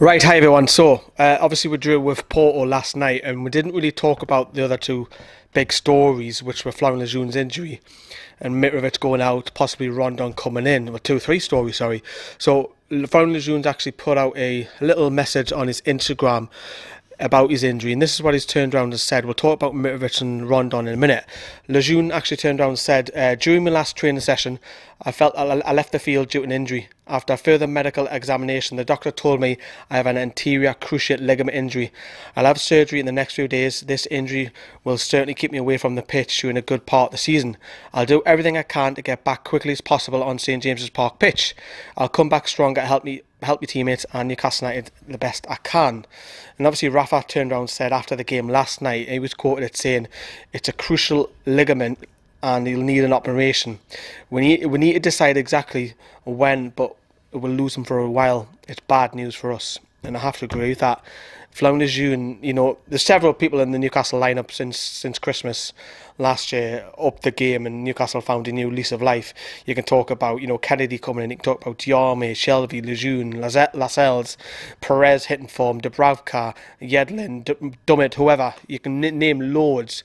Right, hi everyone. So obviously we drew with Porto last night and we didn't really talk about the other two big stories, which were Florian Lejeune's injury and Mitrovic going out, possibly Rondon coming in. Well, three stories, sorry. So Florian Lejeune's actually put out a little message on his Instagram about his injury, and this is what he's turned around and said. We'll talk about Mitrovic and Rondon in a minute. Lejeune actually turned around and said, during my last training session, I felt I left the field due to an injury. After a further medical examination, the doctor told me I have an anterior cruciate ligament injury. I'll have surgery in the next few days. This injury will certainly keep me away from the pitch during a good part of the season. I'll do everything I can to get back quickly as possible on St James' Park pitch. I'll come back stronger, help your teammates and Newcastle United the best I can. And obviously Rafa turned around and said after the game last night, he was quoted as saying, it's a crucial ligament and he'll need an operation. We need to decide exactly when, but we'll lose him for a while. It's bad news for us. And I have to agree with that. Florian Lejeune, you know, there's several people in the Newcastle lineup since Christmas last year upped the game, and Newcastle found a new lease of life. You can talk about, you know, Kennedy coming in, you can talk about Diame, Shelby, Lejeune, Lascelles, Perez hitting form, Dubravka, Yedlin, Dummett, whoever. You can name loads.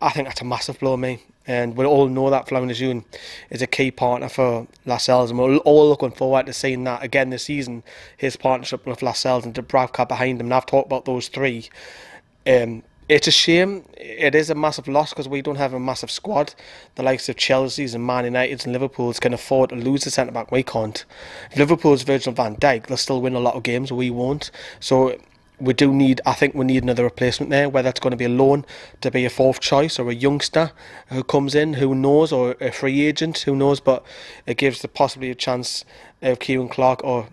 I think that's a massive blow, mate. And we all know that Florian Lejeune is a key partner for Lascelles, and we're all looking forward to seeing that again this season, his partnership with Lascelles and Dubravka behind him. And I've talked about those three. It's a shame. It is a massive loss because we don't have a massive squad. The likes of Chelsea's and Man United's and Liverpool's can afford to lose the centre-back. We can't. If Liverpool's Virgil van Dijk, they'll still win a lot of games. We won't. So we do need, I think we need another replacement there, whether it's going to be a loan to be a fourth choice or a youngster who comes in, who knows, or a free agent, who knows, but it gives the possibly a chance of Ciaran Clark or,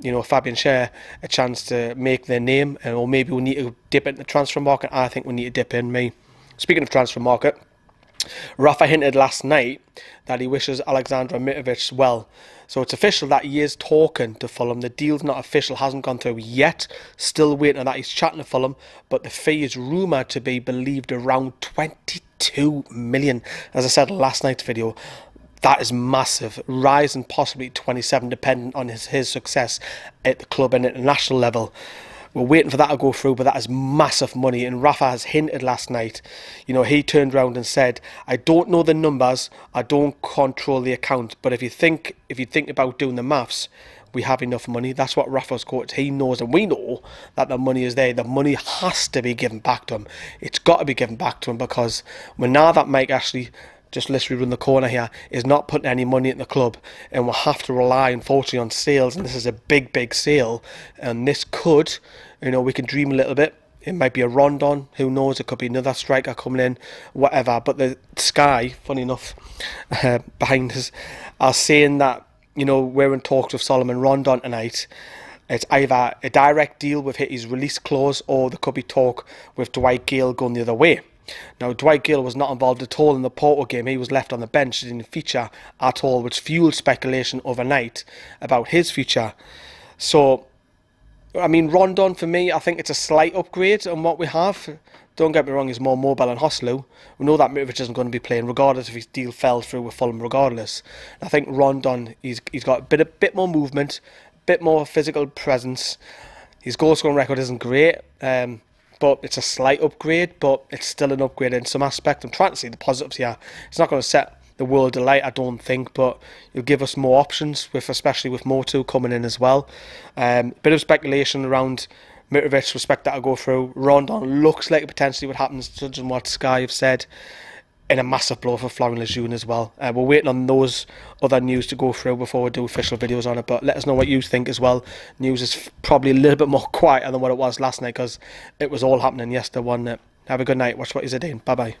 you know, Fabian Schär a chance to make their name, or maybe we need to dip into the transfer market. I think we need to dip in, mate. Speaking of transfer market, Rafa hinted last night that he wishes Aleksandar Mitrovic well. So it's official that he is talking to Fulham. The deal's not official, hasn't gone through yet. Still waiting on that. He's chatting to Fulham, but the fee is rumoured to be believed around £22 million. As I said last night's video, that is massive. Rise and possibly 27, depending on his success at the club and at the national level. We're waiting for that to go through, but that is massive money. And Rafa has hinted last night, you know, he turned around and said, I don't know the numbers, I don't control the account, but if you think about doing the maths, we have enough money. That's what Rafa's quote. He knows, and we know that the money is there. The money has to be given back to him. It's got to be given back to him, because when now that Mike actually just literally run the corner here, is not putting any money at the club, and we'll have to rely, unfortunately, on sales. And this is a big sale, and this could, you know, we can dream a little bit. It might be a Rondon, who knows, it could be another striker coming in, whatever. But the Sky, funny enough, behind us, are saying that, you know, we're in talks with Solomon Rondon tonight. It's either a direct deal with his release clause, or there could be talk with Dwight Gayle going the other way. Now, Dwight Gayle was not involved at all in the Porto game. He was left on the bench, didn't feature at all, which fueled speculation overnight about his future. So, I mean, Rondon, for me, I think it's a slight upgrade on what we have. Don't get me wrong, he's more mobile and hostile. We know that Mitrovic isn't going to be playing, regardless if his deal fell through with Fulham, regardless. And I think Rondon, he's got a bit more movement, a bit more physical presence. His goal-scoring record isn't great, but it's a slight upgrade, but it's still an upgrade in some aspect. I'm trying to see the positives here. It's not going to set the world alight, I don't think, but it'll give us more options, with especially with Muto coming in as well. Bit of speculation around Mitrovic, respect that'll go through. Rondon looks like it potentially what happens, judging what Sky have said, and a massive blow for Florian Lejeune as well. We're waiting on those other news to go through before we do official videos on it, but let us know what you think as well. News is probably a little bit more quieter than what it was last night, because it was all happening yesterday, wasn't it? Have a good night. Watch what you're doing. Bye-bye.